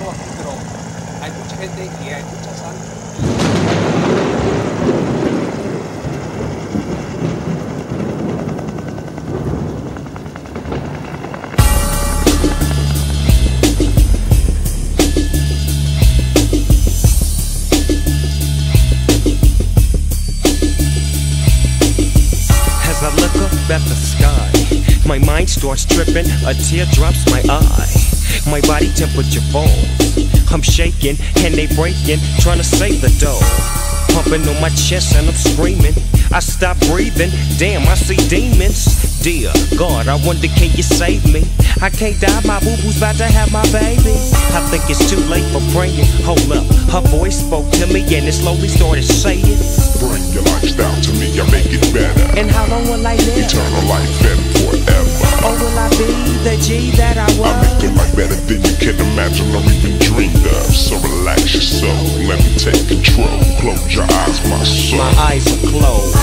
personas, pero hay mucha gente y hay mucha sangre. As I look up at the sky, my mind starts tripping, a tear drops my eye. My body temperature falls, I'm shaking, and they breaking, trying to save the dough. Pumping on my chest and I'm screaming, I stop breathing, damn I see demons. Dear God, I wonder can you save me? I can't die, my boo-boo's about to have my baby. I think it's too late for praying, hold up. Her voice spoke to me and it slowly started saying, bring your lifestyle to me, I'll make it better. And how long will I live? Eternal life and forever. Or will I be the G that I was? I make your life better than you can imagine or even dreamed of. So relax yourself, let me take control. Close your eyes, my soul. My eyes are closed.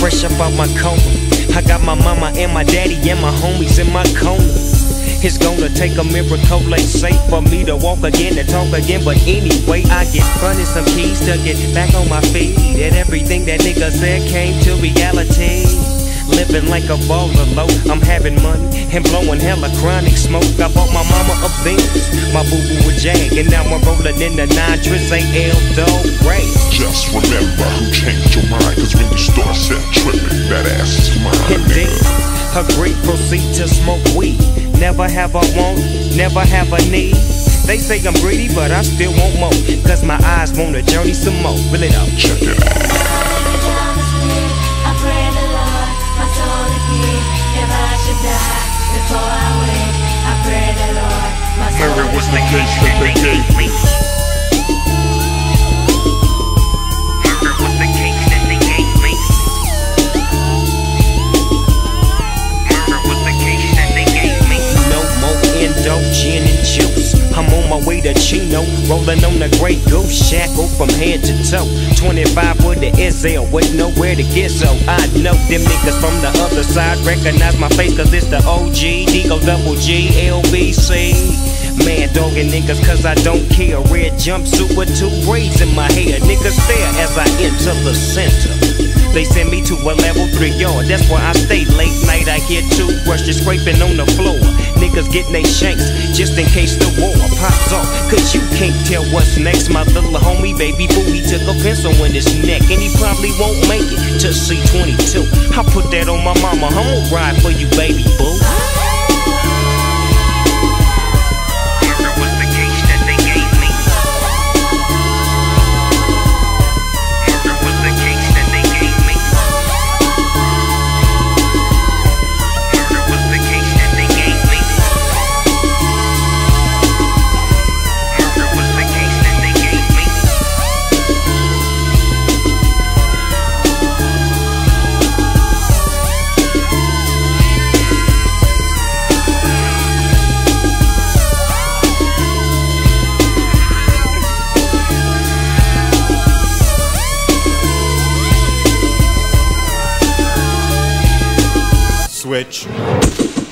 Fresh up out my coma, I got my mama and my daddy and my homies in my corner. It's gonna take a miracle, ain't safe for me to walk again and talk again. But anyway, I get funded some keys to get back on my feet, and everything that nigga said came to reality. Living like a baller low, I'm having money and blowing hella chronic smoke. I bought my mama a Venus, my boo-boo a Jag, and now I'm rolling in the 9 Triz AL Dog Ray. Just remember who changed your mind, cause when you start set tripping, that ass is mine. Indeed, her greed proceed to smoke weed. Never have a want, never have a need. They say I'm greedy, but I still want more, cause my eyes wanna journey some more. Reel it up, check it out. Before I went, I prayed the Lord. My soul was the gift that they gave me. Murder was the case that they gave me. Murder was the case that they gave me. No more endo, gin and juice. I'm on my way to Chino, rolling on the Grey Goose, shackled from head to toe. 25 with the Izzel, with nowhere to get, so I know them niggas from the other side recognize my face, cause it's the OG, Digo Double G, LBC. Mad dogging niggas cause I don't care. Red jumpsuit with 2 braids in my hair. Niggas stare as I enter the center. They send me to a level 3 yard, that's where I stay late night. I hear toothbrushes scraping on the floor. Niggas getting they shanks just in case the war pops off, cause you can't tell what's next. My little homie, baby boo, he took a pencil in his neck, and he probably won't make it to C-22. I put that on my mama, I'm gonna ride for you, baby boo. Switch.